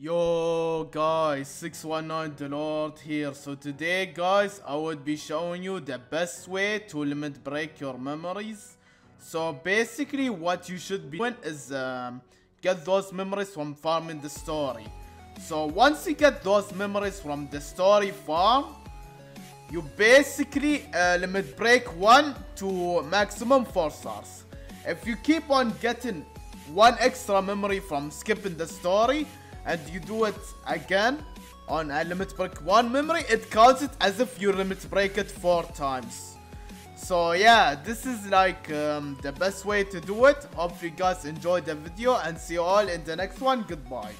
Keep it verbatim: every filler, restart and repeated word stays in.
Yo guys, six one nine the Lord here. So today guys, I would be showing you the best way to limit break your memories. So basically what you should be doing is um, get those memories from farming the story. So once you get those memories from the story farm, you basically uh, limit break one to maximum four stars. If you keep on getting one extra memory from skipping the story, and you do it again on a limit break one memory, it counts it as if you limit break it four times. So yeah, this is like um, the best way to do it. Hope you guys enjoyed the video and see you all in the next one. Goodbye.